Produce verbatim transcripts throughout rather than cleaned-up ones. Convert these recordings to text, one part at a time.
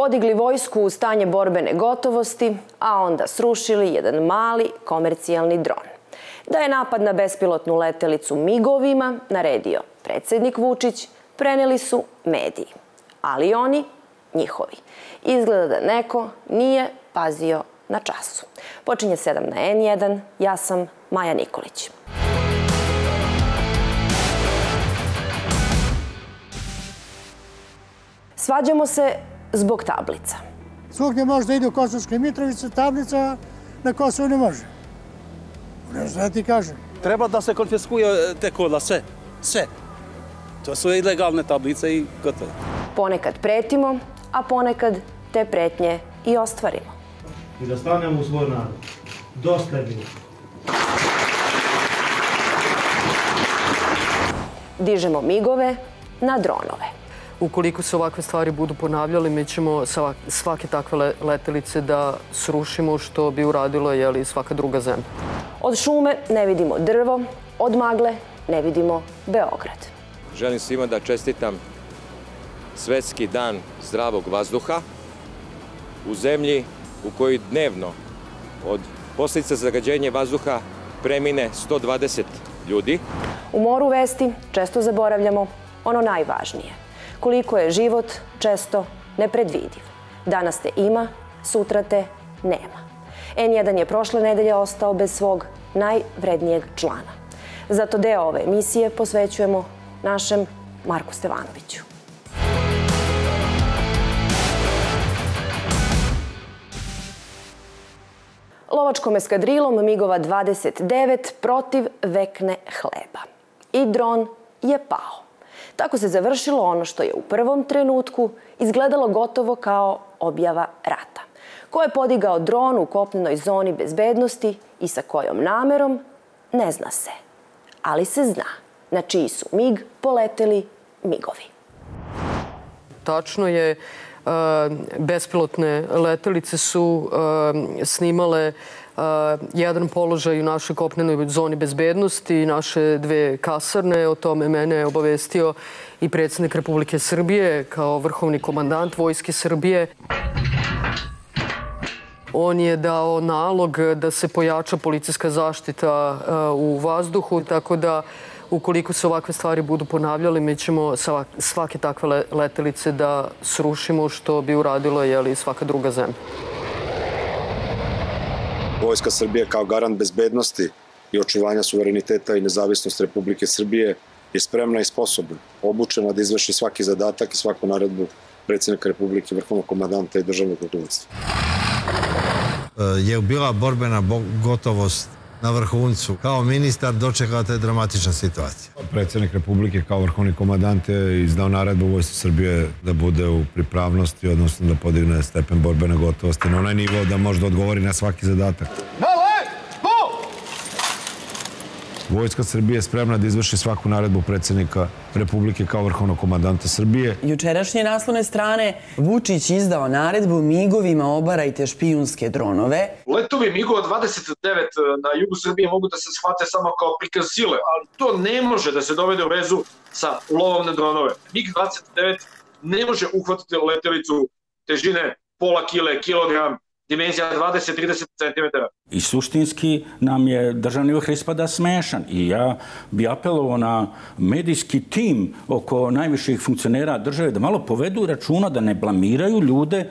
podigli vojsku u stanje borbene gotovosti, a onda srušili jedan mali komercijalni dron. Da je napad na bespilotnu letelicu migovima naredio predsjednik Vučić, preneli su mediji. Ali oni, njihovi. Izgleda da neko nije pazio na času. Počinje sedam na en jedan, ja sam Maja Nikolić. Svađamo se zbog tablica. Svugdje može da ide u Kosovskoj Mitrovici, tablica na Kosovu ne može. Ne znam da ti kažem. Treba da se konfiskuje te kola, sve, sve. To su ilegalne tablice i gotovo. Ponekad pretimo, a ponekad te pretnje i ostvarimo. I da stanemo u svoj narod. Dosta je bilo. Dižemo migove na dronove. Ukoliko se ovakve stvari budu ponavljali, mi ćemo svake takve letelice da srušimo, što bi uradilo i svaka druga zemlja. Od šume ne vidimo drvo, od magle ne vidimo Beograd. Želim svima da čestitam Svetski dan zdravog vazduha u zemlji u kojoj dnevno od posljedica zagađenja vazduha premine sto dvadeset ljudi. U moru vesti često zaboravljamo ono najvažnije. Koliko je život često nepredvidiv. Danas te ima, sutra te nema. en jedan je prošle nedelje ostao bez svog najvrednijeg člana. Zato deo ove emisije posvećujemo našem Marku Stevanoviću. Lovačkom eskadrilom migova dvadeset devet protiv vekne hleba. I dron je pao. Tako se završilo ono što je u prvom trenutku izgledalo gotovo kao objava rata. Ko je podigao dron u kopnenoj zoni bezbednosti i sa kojom namerom, ne zna se. Ali se zna na čiji su mig poleteli migovi. Tačno je, bespilotne letelice su snimale jedan položaj u našoj kopnenoj zoni bezbednosti, naše dve kasarne. O tome mene je obavestio i predsjednik Republike Srbije kao vrhovni komandant Vojske Srbije. On je dao nalog da se pojača policijska zaštita u vazduhu, tako da ukoliko se ovakve stvari budu ponavljali, mi ćemo svake takve letelice da srušimo, što bi uradilo i svaka druga zemlja. Vojska Srbije kao garant bezbednosti i očuvanja suvereniteta i nezavisnosti Republike Srbije je spremna i sposobna, obučena da izvrši svaki zadatak i svaku naredbu predsjednika Republike, vrhovnog komandanta i državnog rukovodstva. Je bila borbena gotovost na vrhuncu. Kao ministar dočekate dramatična situacija. Predsjednik Republike kao vrhovni komandant je izdao naredbu Vojsci Srbije da bude u pripravnosti, odnosno da podigne stepen borbene gotovosti na onaj nivo da može da odgovori na svaki zadatak. Vojska Srbije je spremna da izvrši svaku naredbu predsjednika Republike kao vrhovnog komandanta Srbije. Jučerašnje naslovne strane, Vučić izdao naredbu migovima obarajte špijunske dronove. Letovi migova dvadeset devet na jugu Srbije mogu da se shvate samo kao prikaz sile, ali to ne može da se dovede u vezu sa lovom na dronove. mig dvadeset devet ne može uhvatiti letelicu težine pola kile, kilogram, dimenzija dvadeset do trideset centimetara. I suštinski nam je državni vrh ispada smešan. I ja bi apelovao na medijski tim oko najviših funkcionera države da malo povedu računa, da ne blamiraju ljude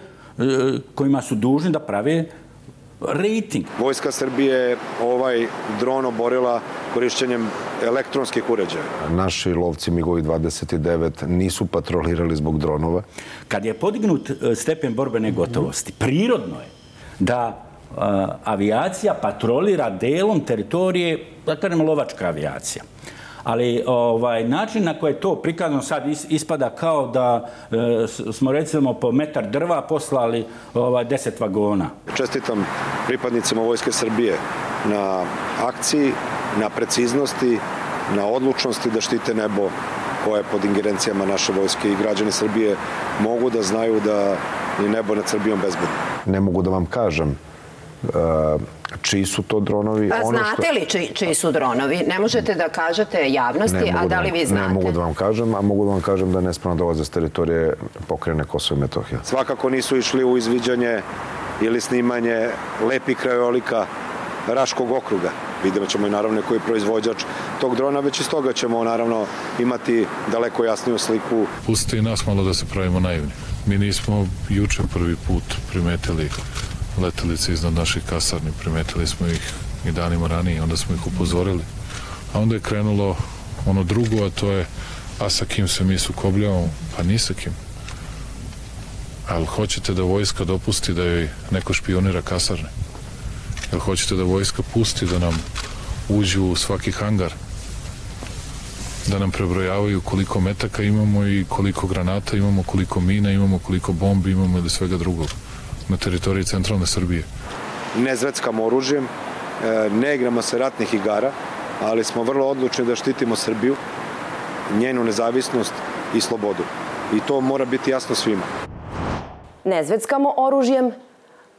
kojima su dužni da prave rejting. Vojska Srbije je ovaj dron oborila korišćenjem elektronskih uređaja. Naši lovci migovi dvadeset devet nisu patrolirali zbog dronova. Kad je podignut stepen borbene gotovosti, prirodno je da avijacija patrolira delom teritorije, da kažemo lovačka avijacija. Ali način na koji je to prikazano sad ispada kao da smo recimo po metar drva poslali deset vagona. Čestitam pripadnicima Vojske Srbije na akciji, na preciznosti, na odlučnosti da štite nebo koje pod ingerencijama naše vojske i građani Srbije mogu da znaju da je nebo nad Srbijom bezbedno. Ne mogu da vam kažem čiji su to dronovi. Znate li čiji su dronovi? Ne možete da kažete javnosti, a da li vi znate? Ne mogu da vam kažem, a mogu da vam kažem da nespravno dolaze s teritorije pokrajine Kosova i Metohije. Svakako nisu išli u izviđanje ili snimanje lepih krajolika Raškog okruga. Vidimo ćemo i naravno koji je proizvođač tog drona, već iz toga ćemo naravno imati daleko jasniju sliku. Pustite i nas malo da se pravimo naivni. Mi nismo juče prvi put primetili letelice iznad naših kasarni, primetili smo ih i danima ranije, onda smo ih upozorili. A onda je krenulo ono drugo, a to je, a sa kim se mi sukobljavamo? Pa ni sa kim. Ali hoćete da vojska dopusti da joj neko špionira kasarne? Jel hoćete da vojska pusti da nam uđu u svaki hangar? Da nam prebrojavaju koliko metaka imamo i koliko granata imamo, koliko mina imamo, koliko bombi imamo ili svega drugog na teritoriji centralne Srbije? Ne zveckamo oružjem, ne igramo se ratnih igara, ali smo vrlo odlučni da štitimo Srbiju, njenu nezavisnost i slobodu. I to mora biti jasno svima. Ne zveckamo oružjem,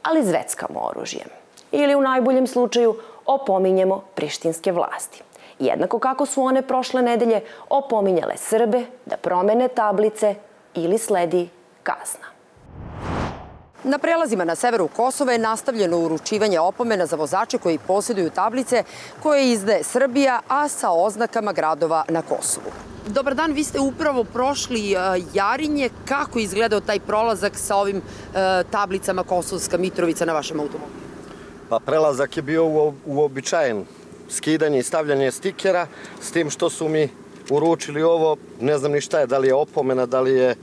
ali zveckamo oružjem. Ili u najboljem slučaju opominjemo prištinske vlasti. Jednako kako su one prošle nedelje opominjale Srbe da promene tablice ili sledi kazna. Na prelazima na severu Kosova je nastavljeno uručivanje opomena za vozače koji posjeduju tablice koje izdaje Srbija, a sa oznakama gradova na Kosovu. Dobar dan, vi ste upravo prošli Jarinje. Kako je izgledao taj prolazak sa ovim tablicama Kosovska Mitrovica na vašem automobilu? Pa prelazak je bio uobičajen. Skidanje i stavljanje stikera, s tim što su mi uručili ovo, ne znam ni šta je, da li je opomena, da li je...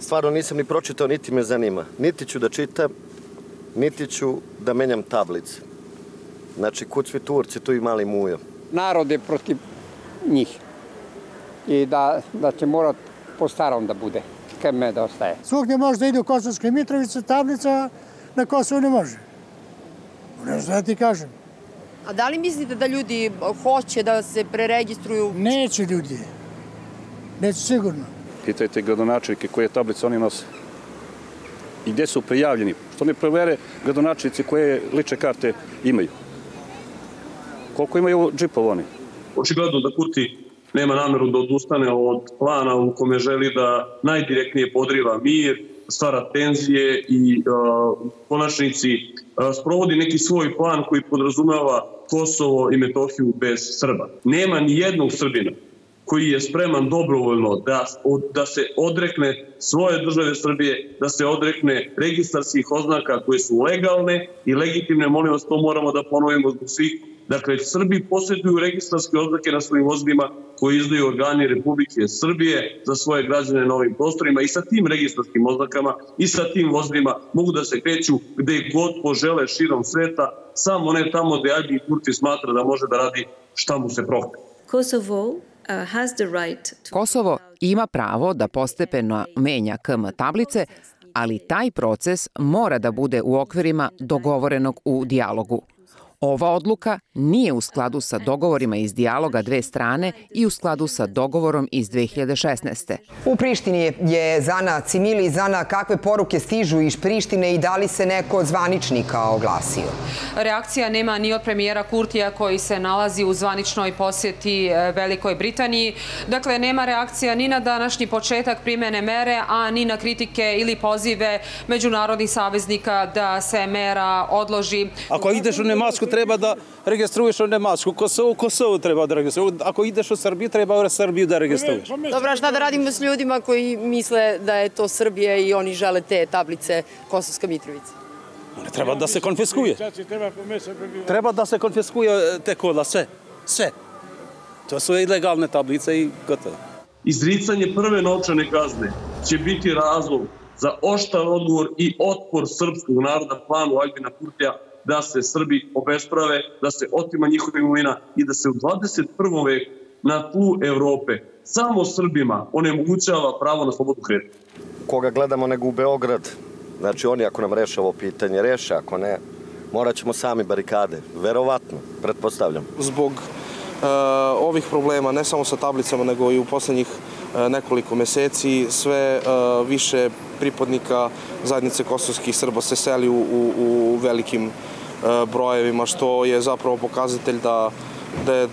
Stvarno nisam ni pročitao, niti me zanima. Niti ću da čitam, niti ću da menjam tablice. Znači, kud svi Turci, tu i mali mujo. Narod je protiv njih. I da će morat po starom da bude. Kad me da ostaje. Svugdje može da ide u Kosovskoj Mitrovici, tablica na Kosovu ne može. Ne znam da ti kažem. A da li mislite da ljudi hoće da se preregistruju? Neće ljudi. Neće sigurno. Pitajte gradonačelnike koje tablice oni nose i gdje su prijavljeni. Što ne provere gradonačelnici koje lične karte imaju? Koliko imaju džipova oni? Očigledno da Kurti nema nameru da odustane od plana u kome želi da najdirektnije podriva mir, stvara tenzije i u konačnici sprovodi neki svoj plan koji podrazumeva Kosovo i Metohiju bez Srba. Nema ni jednog Srbina koji je spreman dobrovoljno da se odrekne svoje države Srbije, da se odrekne registarskih oznaka koje su legalne i legitimne. Molim vas, to moramo da ponovimo zbog svih. Dakle, Srbi posjeduju registarske oznake na svojim vozilima koje izdaju organi Republike Srbije za svoje građane na ovim prostorima i sa tim registarskim oznakama i sa tim vozilima mogu da se kreću gde god požele širom sveta, samo ne tamo gde Aljbi Kurti smatra da može da radi šta mu se prohne. Kosovo Kosovo ima pravo da postepeno menja K M tablice, ali taj proces mora da bude u okvirima dogovorenog u dijalogu. Ova odluka nije u skladu sa dogovorima iz dijaloga dve strane i u skladu sa dogovorom iz dve hiljade šesnaeste. U Prištini je Zana Cimili. Zana, kakve poruke stižu iz Prištine i da li se neko od zvaničnika oglasio? Reakcija nema ni od premijera Kurtija koji se nalazi u zvaničnoj posjeti Velikoj Britaniji. Dakle, nema reakcija ni na današnji početak primjene mere, a ni na kritike ili pozive međunarodnih saveznika da se mera odloži. Ako ideš u Nemasku, treba da registruješ u Nemasku. U Kosovu treba da registruješ. Ako ideš u Srbiju, treba u Srbiju da registruješ. Dobra, šta da radimo s ljudima koji misle da je to Srbija i oni žele te tablice Kosovska Mitrovica? Treba da se konfiskuje. Treba da se konfiskuje te kola, sve. Sve. To su ilegalne tablice i gotovo. Izricanje prve novčane kazne će biti razlog za oštar odgovor i otpor srpskog naroda planu Aljbina Kurtija da se Srbi obesprave, da se otima njihova imovina i da se u dvadeset prvom veku na tlu Evrope samo Srbima onemogućava pravo na slobodu kretanja. Koga gledamo nego u Beograd, znači oni ako nam reše ovo pitanje, reše, ako ne, morat ćemo sami barikade, verovatno, pretpostavljam. Zbog ovih problema, ne samo sa tablicama, nego i u posljednjih nekoliko meseci, sve više pripadnika zajednice kosovskih Srba se seli u velikim brojevima, što je zapravo pokazatelj da je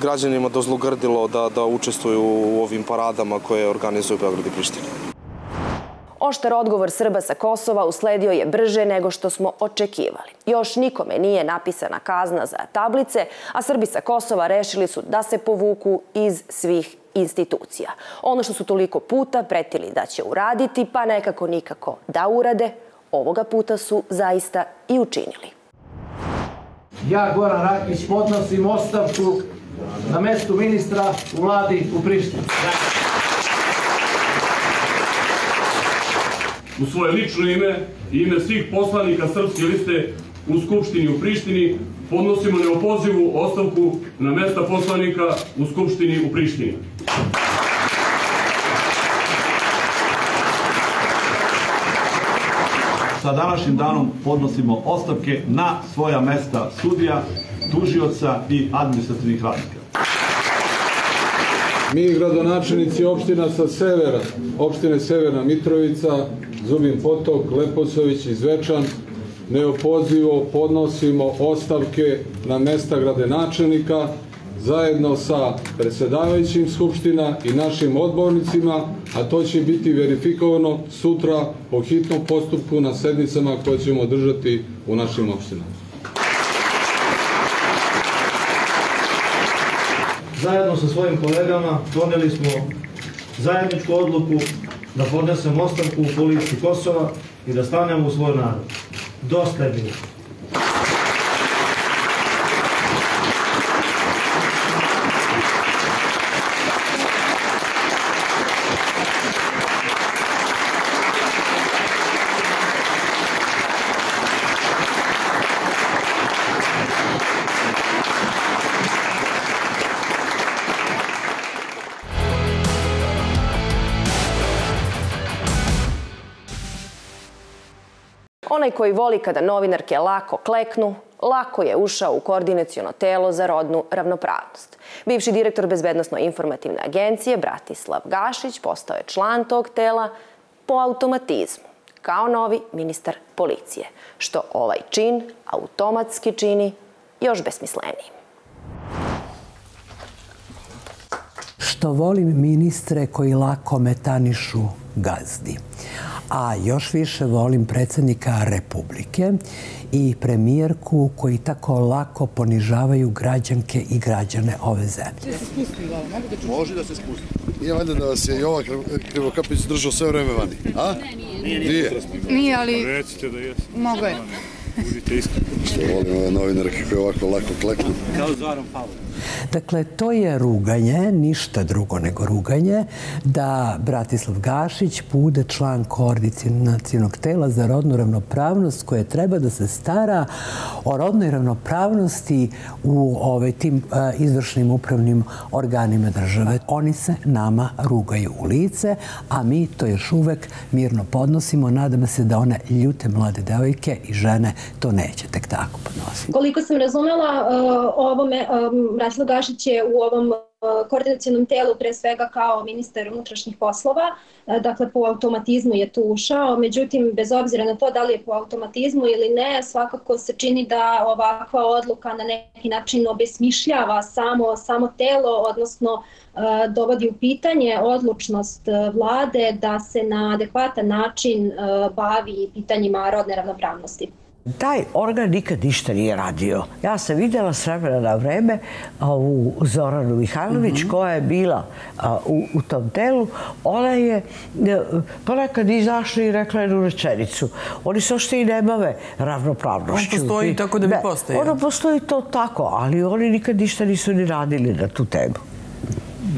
građanima dozlogrdilo da učestvuju u ovim paradama koje organizuju Beograd i Priština. Oštar odgovor Srba sa Kosova usledio je brže nego što smo očekivali. Još nikome nije napisana kazna za tablice, a Srbi sa Kosova rešili su da se povuku iz svih institucija. Ono što su toliko puta pretili da će uraditi, pa nekako nikako da urade, ovoga puta su zaista i učinili. Ja, Goran Rakić, podnosim ostavku na mestu ministra u vladi u Prištini. U svoje lično ime i ime svih poslanika Srpske liste u Skupštini u Prištini podnosimo neopozivu ostavku na mesta poslanika u Skupštini u Prištini. Sa današnjim danom podnosimo ostavke na svoja mesta sudija, tužioca i administrativnih radnika. Mi, gradonačelnici opština sa severa, opštine Severna Mitrovica, Zubin Potok, Leposavić i Zvečan, neopozivo podnosimo ostavke na mesta gradonačelnika zajedno sa predsedavajućim skupština i našim odbornicima, a to će biti verifikovano sutra po hitnom postupku na sednicama koje ćemo održati u našim opštinama. Zajedno sa svojim kolegama doneli smo zajedničku odluku da podnesemo ostavku u policiji Kosova i da stanemo u svoj narod. Dosta je bilo. Onaj koji voli kada novinarke lako kleknu, lako je ušao u koordinaciono telo za rodnu ravnopravnost. Bivši direktor Bezbednosno-informativne agencije Bratislav Gašić postao je član tog tela po automatizmu, kao novi ministar policije, što ovaj čin automatski čini još besmislenijim. Što volim ministre koji lako metanišu gazdi. A još više volim predsjednika Republike i premijerku koji tako lako ponižavaju građanke i građane ove zemlje. Može da se spusti. Nije valjda da vas je i ova Krivokapić držao sve vreme vani, a? Nije. Nije, ali... Recite da jeste. Mogu je. Što volim ove novinarke koje ovako lako kleknu. Kao Zoran Pavlov. Dakle, to je ruganje, ništa drugo nego ruganje, da Bratislav Gašić bude član koordinacionog tela za rodnu ravnopravnost koje treba da se stara o rodnoj ravnopravnosti u tim izvršnim upravnim organima države. Oni se nama rugaju u lice, a mi to još uvek mirno podnosimo. Nadam se da one ljute mlade devojke i žene to neće tek tako podnositi. Koliko sam razumela o ovome različitosti, Bratislav Gašić je u ovom koordinacionom telu pre svega kao ministar unutrašnjih poslova, dakle po automatizmu je tu ušao, međutim bez obzira na to da li je po automatizmu ili ne, svakako se čini da ovakva odluka na neki način obesmišljava samo, samo telo, odnosno dovodi u pitanje odlučnost vlade da se na adekvatan način bavi pitanjima rodne ravnopravnosti. Taj organ nikad ništa nije radio. Ja sam vidjela s vremena na vreme ovu Zoranu Mihajlović koja je bila u tom telu. Ona je ponekad izašla i rekla jednu rečenicu. Oni se ošte i ne bave ravnopravnošću. Ono postoji tako da bi postojao. Ono postoji to tako, ali oni nikad ništa nisu ni radili na tu temu.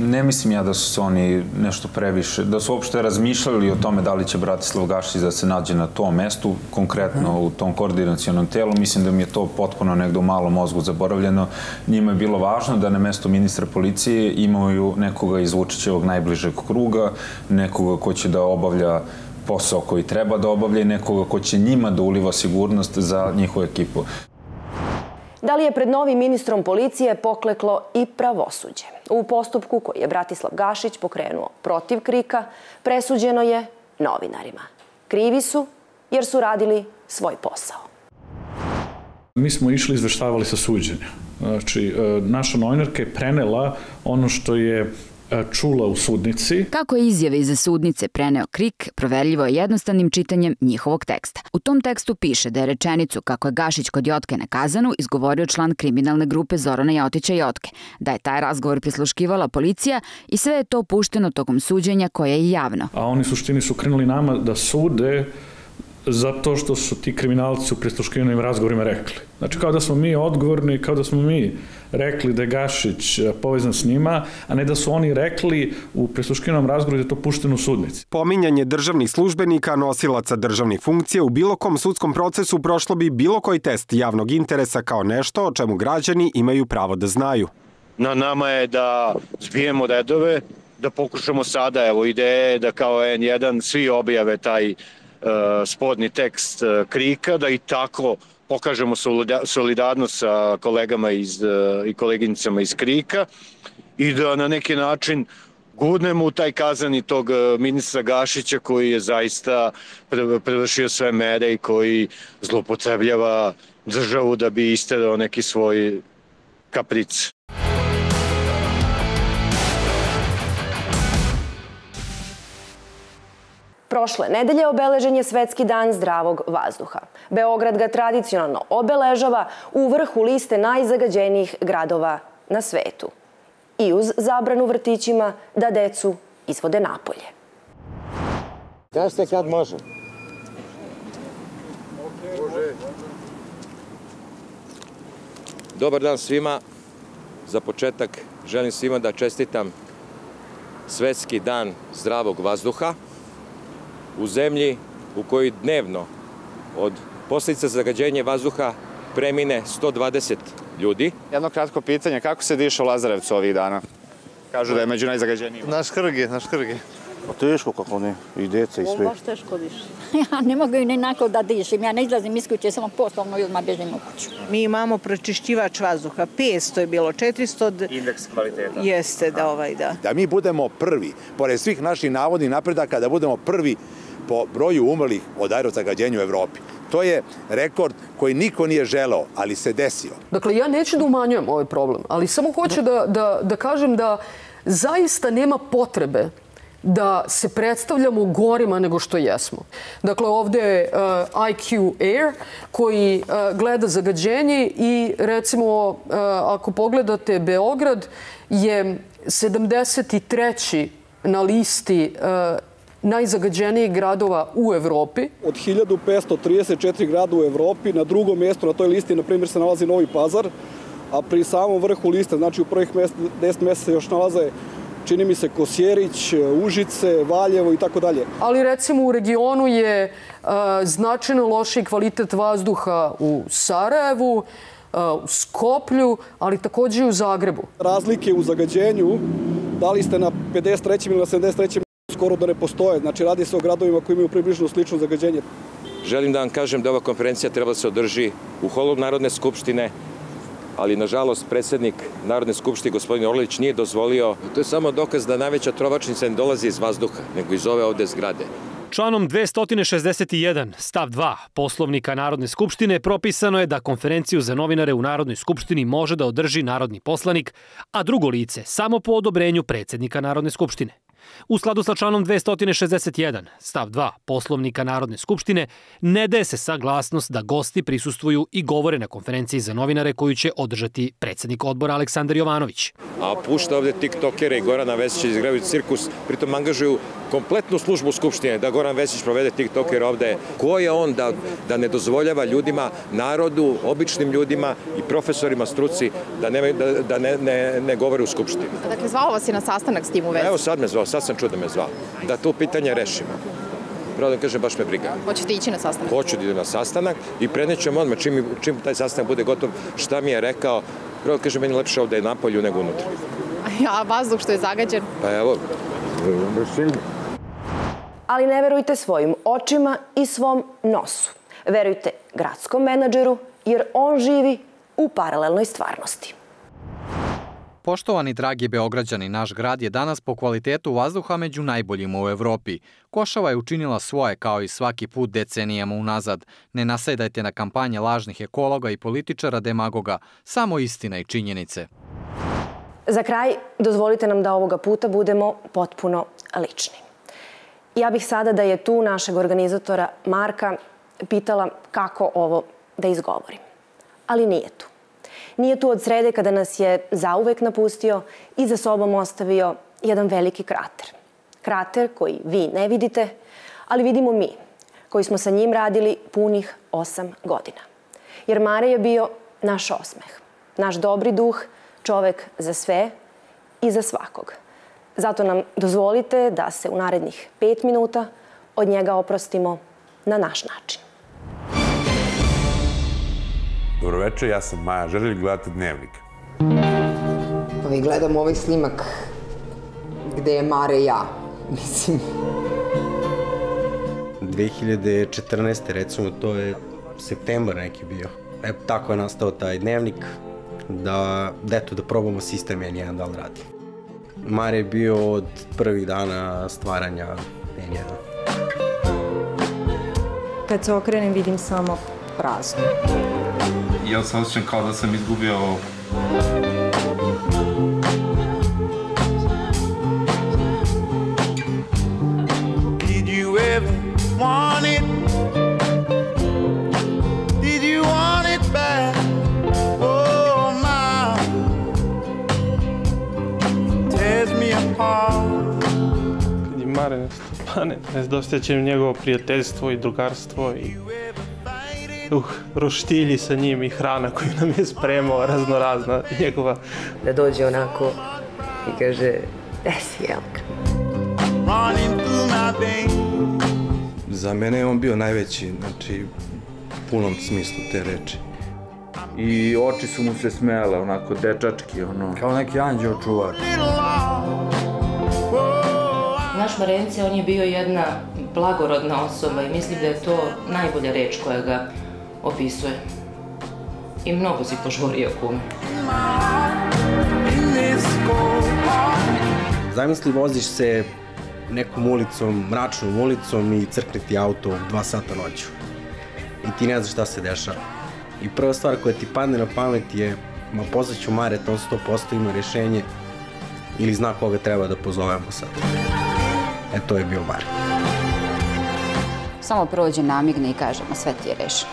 Ne mislim ja da su se oni nešto previše, da su uopšte razmišljali o tome da li će Bratislav Gašić da se nađe na tom mestu, konkretno u tom koordinacionom telu. Mislim da mi je to potpuno negdje u malom mozgu zaboravljeno. Njima je bilo važno da na mesto ministra policije imaju nekoga iz Vučićevog najbližeg kruga, nekoga ko će da obavlja posao koji treba da obavlja i nekoga ko će njima da uliva sigurnost za njihovu ekipu. Da li je pred novim ministrom policije pokleklo i pravosuđe? U postupku koji je Bratislav Gašić pokrenuo protiv krika, presuđeno je novinarima. Krivi su jer su radili svoj posao. Mi smo išli i izveštavali sa suđenja. Znači, naša novinarka je prenela ono što je čula u sudnici. Kako je izjave iza sudnice preneo KRIK, proverljivo je jednostavnim čitanjem njihovog teksta. U tom tekstu piše da je rečenicu kako je Gašić kod Jotke na Kazanu izgovorio član kriminalne grupe Zorana Jotića Jotke, da je taj razgovor prisluškivala policija i sve je to pušteno tokom suđenja koje je javno. A oni suštini su krenuli nama da sude zato što su ti kriminalci u prisluškivanim razgovorima rekli. Znači kao da smo mi odgovorni, kao da smo mi rekli da je Gašić povezan s njima, a ne da su oni rekli u prisluškivanom razgovoru da je to pušteno u sudnici. Pominjanje državnih službenika, nosilaca državnih funkcija u bilo kom sudskom procesu prošlo bi bilo koji test javnog interesa kao nešto o čemu građani imaju pravo da znaju. Na nama je da zbijemo redove, da pokušamo sada, evo ideje da kao en jedan svi objave taj sporni tekst KRIK-a, da i tako pokažemo solidarnost sa kolegama i koleginicama iz KRIK-a i da na neki način gurnemo u taj kazani tog ministra Gašića koji je zaista prevršio sve mere i koji zloupotrebljava državu da bi isterao neki svoj kapric. Prošle nedelje obeležen je Svetski dan zdravog vazduha. Beograd ga tradicionalno obeležava u vrhu liste najzagađenijih gradova na svetu. I uz zabranu vrtićima da decu izvode napolje. Kažete kad može? Dobar dan svima. Za početak želim svima da čestitam Svetski dan zdravog vazduha. U zemlji u kojoj dnevno od posljedica zagađenja vazduha premine sto dvadeset ljudi. Jedno kratko pitanje, kako se diše u Lazarevcu ovih dana? Kažu da je među najzagađenijima. Naš krgi, naš krgi. Pa teško kako ne, i djeca i sve. Baš teško diše. Ja ne mogu i nekako da dišem, ja ne izlazim iz kuće, samo poslovno i odmah bježim u kuću. Mi imamo pročišćivač vazduha, petsto je bilo, četiristo... Indeks kvaliteta. Jeste, da ovaj, da. Da mi budemo prvi, pored svih naših navodnih napredaka, da budemo prvi po broju umrlih od aerozagađenja u Evropi. To je rekord koji niko nije želeo, ali se desio. Dakle, ja neću da umanjujem ovaj problem, ali samo hoću da kažem da zaista nema potrebe da se predstavljamo gorima nego što jesmo. Dakle, ovdje je i kju Air koji gleda zagađenje i recimo, ako pogledate Beograd, je sedamdeset treći na listi najzagađenijih gradova u Evropi. Od hiljadu petsto trideset četiri grada u Evropi, na drugom mjestu na toj listi, na primjer, se nalazi Novi Pazar, a pri samom vrhu liste, znači u prvih deset mjesta još nalaze, čini mi se, Kosjerić, Užice, Valjevo i tako dalje. Ali recimo u regionu je značajno loši kvalitet vazduha u Sarajevu, u Skoplju, ali također i u Zagrebu. Razlike u zagađenju, da li ste na pedeset trećem ili na sedamdeset trećem skoro da ne postoje. Znači, radi se o gradovima koji imaju približno slično zagađenje. Želim da vam kažem da ova konferencija treba da se održi u holu Narodne skupštine, ali, nažalost, predsjednik Narodne skupštine, gospodin Orlević, nije dozvolio. To je samo dokaz da najveća trovačnica ne dolazi iz vazduha, nego iz ove ovde zgrade. Članom dvesta šezdeset jedan, stav dva Poslovnika Narodne skupštine propisano je da konferenciju za novinare u Narodnoj skupštini može da održi narodni poslanik, a drugo lice samo po odobrenju predsjednika Narodne skupštine. U skladu sa članom dvesta šezdeset jedan, stav dva Poslovnika Narodne skupštine, ne daje se saglasnost da gosti prisustvuju i govore na konferenciji za novinare koju će održati predsjednik odbora Aleksandar Jovanović. A pušta ovdje tiktokere i Gorana Veselja izgraju cirkus, pritom angažuju kompletnu službu Skupštine da Goran Veselj provede tiktokere ovdje. Ko je on da ne dozvoljava ljudima, narodu, običnim ljudima i profesorima struci da ne govore u Skupštini? Dakle, zvao vas je na sastanak s tim u vezi? Evo sad me zvao. Sad sam čuo da me zvao, da to pitanje rešimo. Pravo da vam kažem, baš me briga. Hoćete ići na sastanak? Hoću da idem na sastanak i prenećem odmah čim taj sastanak bude gotov šta mi je rekao. Pravo da kažem, meni lepše ovdje je napolju nego unutra. A vazduh što je zagađen? Pa evo, silno. Ali ne verujte svojim očima i svom nosu. Verujte gradskom menadžeru jer on živi u paralelnoj stvarnosti. Poštovani dragi Beograđani, naš grad je danas po kvalitetu vazduha među najboljima u Evropi. Košava je učinila svoje kao i svaki put decenijama unazad. Ne nasedajte na kampanje lažnih ekologa i političara demagoga, samo istina i činjenice. Za kraj, dozvolite nam da ovoga puta budemo potpuno lični. Ja bih sada da je tu našeg organizatora Marka pitala kako ovo da izgovorim. Ali nije tu. Nije tu od srede kada nas je zauvek napustio i za sobom ostavio jedan veliki krater. Krater koji vi ne vidite, ali vidimo mi, koji smo sa njim radili punih osam godina. Jer Mare je bio naš osmeh, naš dobri duh, čovek za sve i za svakog. Zato nam dozvolite da se u narednih pet minuta od njega oprostimo na naš način. Dobroveče, ja sam Maja. Želi li gledati Dnevnik? Pa i gledam ovaj snimak gde je Mare i ja, mislim. dve hiljade četrnaeste. recimo, to je septembar neki bio. E, tako je nastao taj Dnevnik, da, eto, da probamo sistem en jedan da li radi. Mare je bio od prvih dana stvaranja en jedan. Kad se okrenem, vidim samo prazno. Ja se osjećam kao da sam izgubio... Kad je Mare nestao panet, osjećam njegovo prijateljstvo i drugarstvo i... Uh, roštilji sa njim i hrana koju nam je spremao, raznorazna njegova. Da dođe onako i kaže, desi Jelka. Za mene je on bio najveći, znači, u punom smislu te reči. I oči su mu se smijale, onako, dečački, ono. Kao neki anđeo čuvar. Naš Marence, on je bio jedna blagorodna osoba i mislim da je to najbolja reč koja ga opisuje. I mnogo si požurio kume. Zamisli, voziš se nekom ulicom, mračnom ulicom i crkne ti auto u dva sata noću. I ti ne znaš šta se dešava. I prva stvar koja ti padne na pamet je, ma pozvaću Mare, on sto posto ima rješenje ili zna koga treba da pozovemo sad. E, to je bio Mare. Samo prođe, namigne i kaže, ma sve ti je rešeno.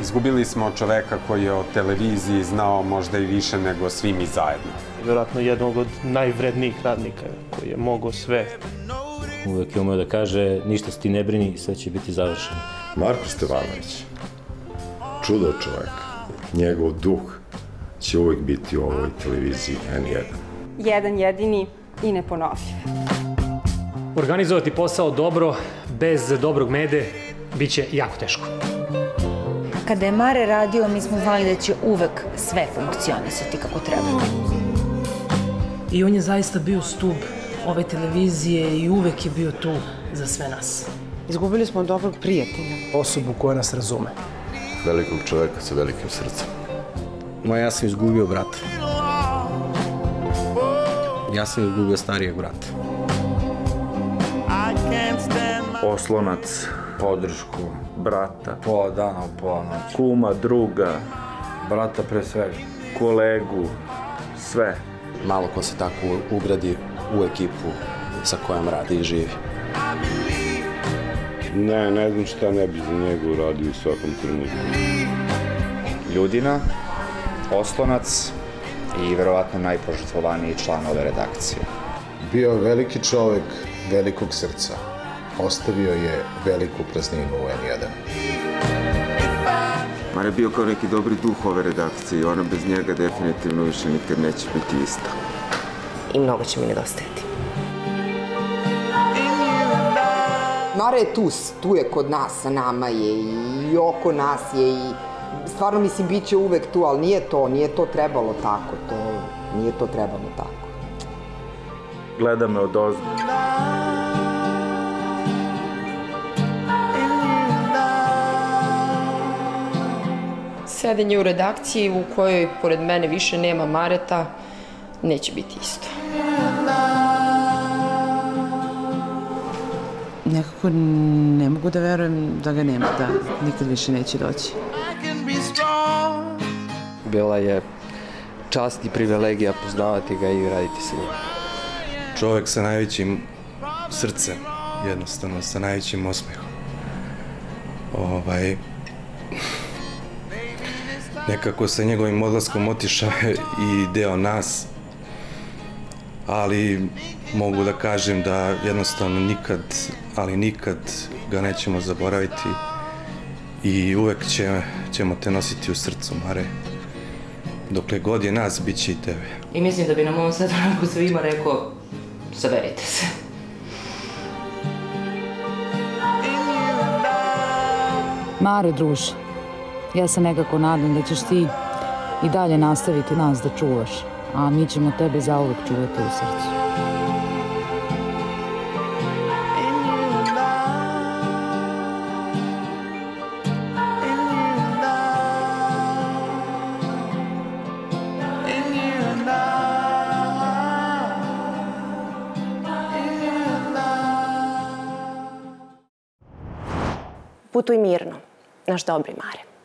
Izgubili smo čoveka koji je o televiziji znao možda i više nego svi mi zajedno. Vjerojatno jednog od najvrednijih radnika koji je mogao sve. Uvijek je umeo da kaže, ništa se ti ne brini, sve će biti završeno. Marko Stevanović, čudo čovek, njegov duh će uvijek biti u ovoj televiziji en jedan. Jedan jedini i neponovljiv. Organizovati posao dobro, bez dobrog mede, bit će jako teško. Kada je Mare radio, mi smo znali da će uvek sve funkcionisati kako treba. I on je zaista bio stub ove televizije i uvek je bio tu za sve nas. Izgubili smo dobrog prijatelja. Osobu koja nas razume. Velikog čoveka sa velikim srcem. Ma ja sam izgubio brata. Ja sam izgubio starijeg brata. Oslonac, podršku, brata, pola dana u pola noći, kuma, druga, brata pre svega, kolegu, sve. Malo ko se tako ugradi u ekipu sa kojom radi i živi. Ne, ne znam šta ne bi za njega uradio u svakom trenutku. Ljudina, oslonac i verovatno najpožrtvovaniji član ove redakcije. Bio je veliki čovjek velikog srca. Ostavio je veliku prazninu u en jedan. Mare je bio kao neki dobri duh ove redakcije i ona bez njega definitivno više nikad neće biti ista. I mnogo će mi nedostajati. Mare je tu, tu je kod nas, sa nama je i oko nas je i... Stvarno, mislim, bit će uvek tu, ali nije to, nije to trebalo tako, to... Nije to trebalo tako. Gleda me od ozgo. sedenje u redakciji u kojoj, pored mene, više nema Mareta, neće biti isto. Nekako ne mogu da verujem da ga nema, da nikad više neće doći. Bila je čast i privilegija poznavati ga i raditi sa njim. Čovjek sa najvećim srcem, jednostavno, sa najvećim osmehom. Ovaj... Nekako sa njegovim odlaskom otišao je i deo nas, ali mogu da kažem da jednostavno nikad, ali nikad ga nećemo zaboraviti i uvek će, ćemo te nositi u srcu, Mare. Dokle god je nas, bit će i tebe. I mislim da bi nam on sad onako svima rekao, saberite se. Mare, druže, ja se nekako nadam da ćeš ti i dalje nastaviti nas da čuvaš, a mi ćemo tebe zauvek čuvati u srcu. Putuj mirno, naš dobri Mare.